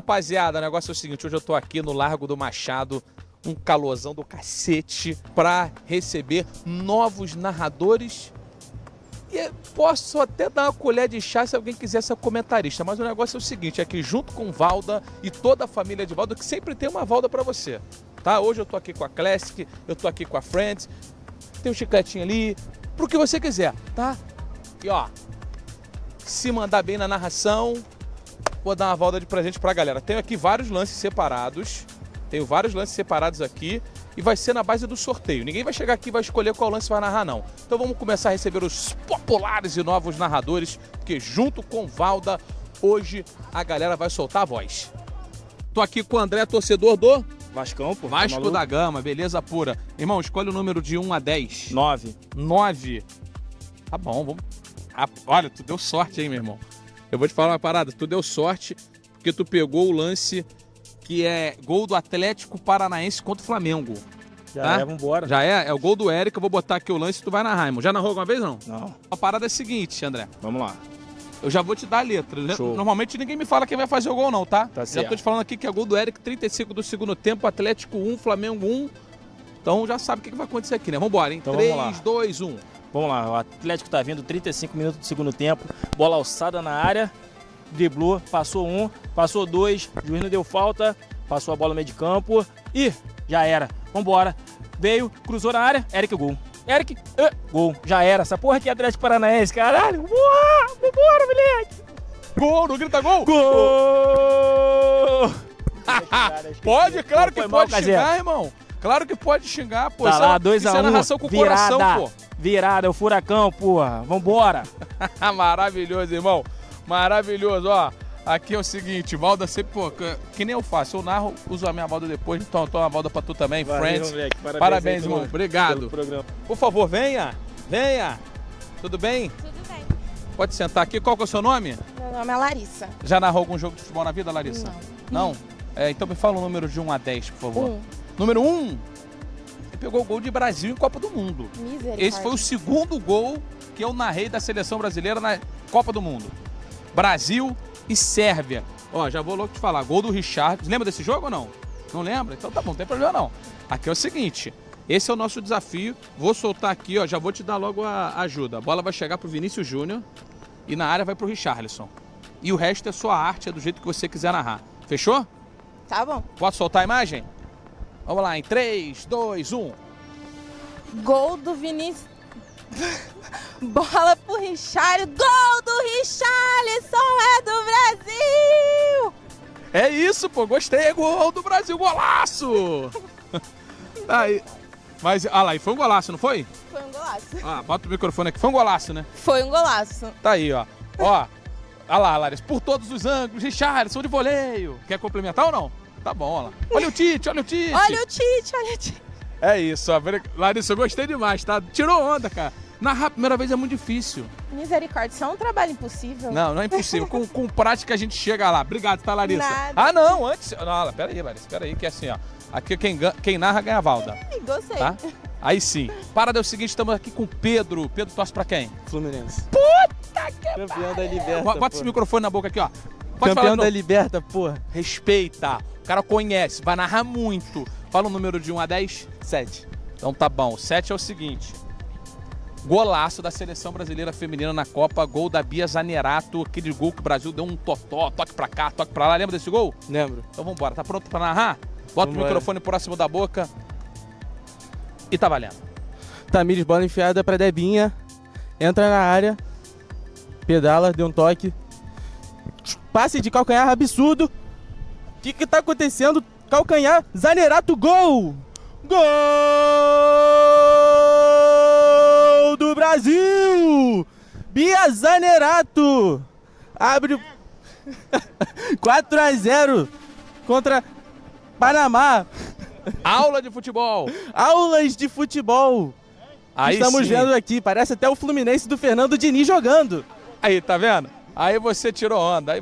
rapaziada, o negócio é o seguinte, hoje eu tô aqui no Largo do Machado, um calorzão do cacete, pra receber novos narradores. E posso até dar uma colher de chá se alguém quiser ser comentarista, mas o negócio é o seguinte, é que junto com Valda e toda a família de Valda, que sempre tem uma Valda pra você, tá? Hoje eu tô aqui com a Classic, eu tô aqui com a Friends, tem um chicletinho ali, pro que você quiser, tá? E ó, se mandar bem na narração, vou dar uma Valda de presente pra galera. Tenho aqui vários lances separados, e vai ser na base do sorteio. Ninguém vai chegar aqui e vai escolher qual lance vai narrar, não. Então vamos começar a receber os populares e novos narradores, porque junto com Valda, hoje a galera vai soltar a voz. Tô aqui com o André, torcedor do... Vascão, pô. Vasco da Gama, beleza pura. Irmão, escolhe o número de 1 a 10. 9. 9. Tá bom, vamos... Ah, olha, tu deu sorte, hein, meu irmão. Eu vou te falar uma parada, tu deu sorte porque tu pegou o lance... que é gol do Atlético Paranaense contra o Flamengo. Já tá? É, vambora. Já é? É o gol do Eric, eu vou botar aqui o lance e tu vai narrar, irmão. Já narrou alguma vez, não? Não. A parada é a seguinte, André. Vamos lá. Eu já vou te dar a letra. Show. Normalmente ninguém me fala quem vai fazer o gol, não, tá? Tá certo. Já tô te falando aqui que é gol do Eric, 35 do segundo tempo, Atlético 1, Flamengo 1. Então já sabe o que vai acontecer aqui, né? Vambora, hein? Então, 3, vamos lá. 2, 1. Vamos lá, o Atlético tá vindo, 35 minutos do segundo tempo, bola alçada na área... Driblou, passou um, passou dois, o juiz não deu falta, passou a bola no meio de campo e já era. Vambora. Veio, cruzou na área, Eric, gol. Eric, gol. Já era. Essa porra aqui é Atlético Paranaense, caralho. Uau, vambora, moleque. Gol, não grita gol. Gol. Pode, claro que pode xingar, irmão. Claro que pode xingar, pô. Tá lá, 2 a 1. Isso é narração com o coração, pô. Virada, é o furacão, porra. Vambora. Maravilhoso, irmão. Maravilhoso, ó. Aqui é o seguinte, Valda sempre, pô, que nem eu faço, eu narro, uso a minha Valda depois, então eu tô uma Valda pra tu também, valeu, Friends. Moleque, parabéns, irmão. Obrigado. Por favor, venha, venha. Tudo bem? Tudo bem. Pode sentar aqui. Qual que é o seu nome? Meu nome é Larissa. Já narrou algum jogo de futebol na vida, Larissa? Não. Não? É, então me fala o número de 1 a 10, por favor. 1. Número 1? Você pegou o gol de Brasil em Copa do Mundo. Misericórdia. Esse foi o segundo gol que eu narrei da Seleção Brasileira na Copa do Mundo. Brasil e Sérvia. Ó, já vou logo te falar, gol do Richarlison. Lembra desse jogo ou não? Não lembra? Então tá bom, não tem problema não. Aqui é o seguinte, esse é o nosso desafio. Vou soltar aqui, ó, já vou te dar logo a ajuda. A bola vai chegar pro Vinícius Júnior e na área vai pro Richarlison. E o resto é sua arte, é do jeito que você quiser narrar. Fechou? Tá bom. Pode soltar a imagem? Vamos lá, em 3, 2, 1. Gol do Vinícius... Bola pro Richarlison, gol do Richarlison, é do Brasil! É isso, pô, gostei, é gol do Brasil, golaço! Tá aí. Mas, olha lá, e foi um golaço, não foi? Foi um golaço. Ah, bota o microfone aqui, foi um golaço, né? Foi um golaço. Tá aí, ó. Ó, olha lá, Larissa, por todos os ângulos, Richarlison de voleio. Quer complementar ou não? Tá bom, olha lá. Olha o Tite, olha o Tite! Olha o Tite, olha o Tite! É isso, ó. Larissa, eu gostei demais, tá? Tirou onda, cara. Narrar a primeira vez é muito difícil. Misericórdia, isso é um trabalho impossível. Não, não é impossível. Com prática a gente chega lá. Obrigado, tá, Larissa? Nada. Ah, não, antes... Não, peraí, Larissa, peraí, que é assim, ó. Aqui quem narra ganha a Valda. Gostei. Tá? Aí sim. Parada é o seguinte, estamos aqui com o Pedro. Pedro, torce pra quem? Fluminense. Puta que pariu! Campeão da Liberta, porra. Bota esse microfone na boca aqui, ó. Pode campeão falar, da Liberta, porra. Respeita. O cara conhece, vai narrar muito. Fala um número de 1 a 10. 7. Então tá bom. 7 é o seguinte... Golaço da Seleção Brasileira Feminina na Copa, gol da Bia Zaneratto, aquele gol que o Brasil deu um totó, toque pra cá, toque pra lá. Lembra desse gol? Lembro. Então vambora, tá pronto pra narrar? Bota vambora. O microfone próximo da boca e tá valendo. Tamires, bola enfiada pra Debinha, entra na área, pedala, deu um toque, passe de calcanhar absurdo. O que que tá acontecendo? Calcanhar, Zaneratto, gol! Gol do Brasil! Bia Zaneratto abre 4 a 0 contra Panamá. Aula de futebol. Aulas de futebol. Aí estamos sim. Vendo aqui, parece até o Fluminense do Fernando Diniz jogando. Aí, tá vendo? Aí você tirou onda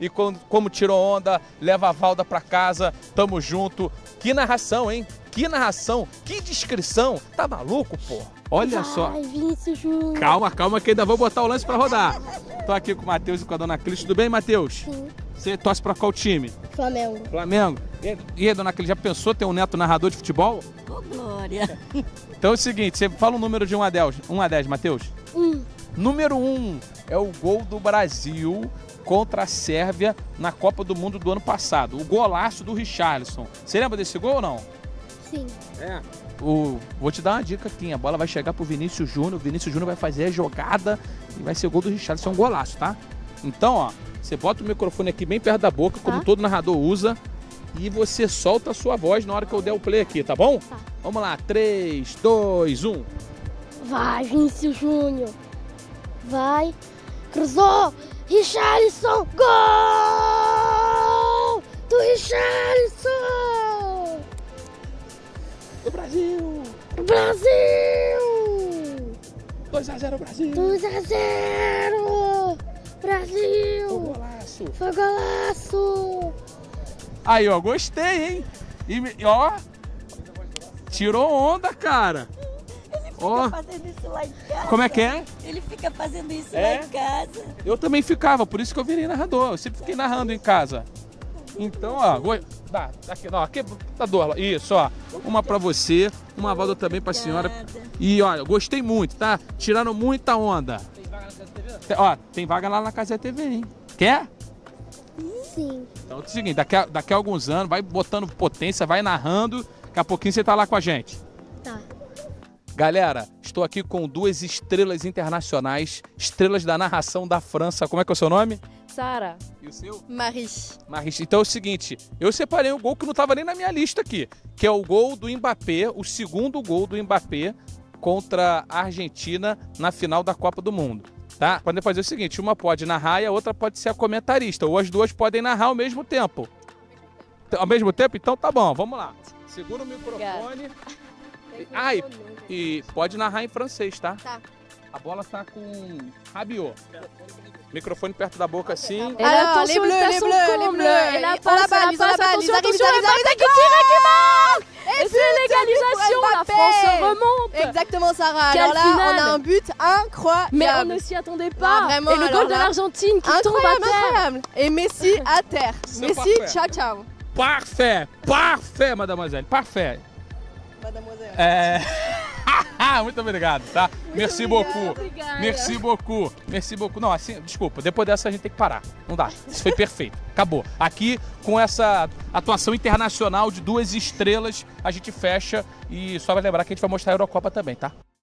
e como tirou onda, leva a Valda pra casa, tamo junto. Que narração, hein? Que narração, que descrição. Tá maluco, pô? Olha só. Vinícius Júnior. Calma, calma, que ainda vou botar o lance pra rodar. Tô aqui com o Matheus e com a dona Cris. Tudo bem, Matheus? Sim. Você torce pra qual time? Flamengo. Flamengo. E aí, dona Cris, já pensou ter um neto narrador de futebol? Ô, glória. Então é o seguinte, você fala um número de 1 a 10, 1 a 10, Matheus. Número 1 é o gol do Brasil contra a Sérvia na Copa do Mundo do ano passado. O golaço do Richarlison. Você lembra desse gol ou não? Sim. É. Vou te dar uma dica aqui. A bola vai chegar pro Vinícius Júnior. O Vinícius Júnior vai fazer a jogada e vai ser o gol do Richarlison. É um golaço, tá? Então, ó, você bota o microfone aqui bem perto da boca, tá, como todo narrador usa, e você solta a sua voz na hora que eu der o play aqui, tá bom? Tá. Vamos lá. 3, 2, 1. Vai, Vinícius Júnior. Vai. Cruzou. Richarlison, gol do Richarlison! Do Brasil! Brasil! 2 a 0 Brasil! 2 a 0 Brasil! Foi golaço! Foi golaço! Aí, ó, gostei, hein? E ó, tirou onda, cara! Fica fazendo isso lá em casa. Como é que é? Ele fica fazendo isso lá em casa. Eu também ficava, por isso que eu virei narrador. Eu sempre fiquei narrando em casa. Então, ó, isso, ó. Uma pra você, uma válvula também pra senhora. E, ó, gostei muito, tá? Tiraram muita onda. Tem vaga na Casa TV? Ó, tem vaga lá na Casa TV, hein? Quer? Sim. Então é o seguinte, daqui a alguns anos, vai botando potência, vai narrando. Daqui a pouquinho você tá lá com a gente. Tá. Galera, estou aqui com duas estrelas internacionais, estrelas da narração da França. Como é que é o seu nome? Sara. E o seu? Maris. Maris. Então é o seguinte, eu separei um gol que não estava nem na minha lista aqui, que é o gol do Mbappé, o segundo gol do Mbappé contra a Argentina na final da Copa do Mundo, tá? Podem fazer o seguinte, uma pode narrar e a outra pode ser a comentarista, ou as duas podem narrar ao mesmo tempo. Ao mesmo tempo? Então tá bom, vamos lá. Segura o microfone. Ah, e pode narrar em francês, tá? Tá. A bola tá com Rabiot. Microfone perto da boca, assim. Ah, les bleus. Attention, attention, la balle qui tire et qui marque. Et c'est l'égalisation, la France remonte. Exactement, Sarah. Alors là, on a un but incroyable. Mais on ne s'y attendait pas. Et le goal de l'Argentine qui tombe à terre. Et Messi à terre. Messi, ciao, ciao. Parfait, parfait, mademoiselle, parfait. É. Muito obrigado, tá? Muito merci beaucoup. Obrigada. Merci beaucoup. Merci beaucoup. Não, assim, desculpa, depois dessa a gente tem que parar. Não dá. Isso foi perfeito. Acabou. Aqui, com essa atuação internacional de duas estrelas, a gente fecha e só vai lembrar que a gente vai mostrar a Eurocopa também, tá?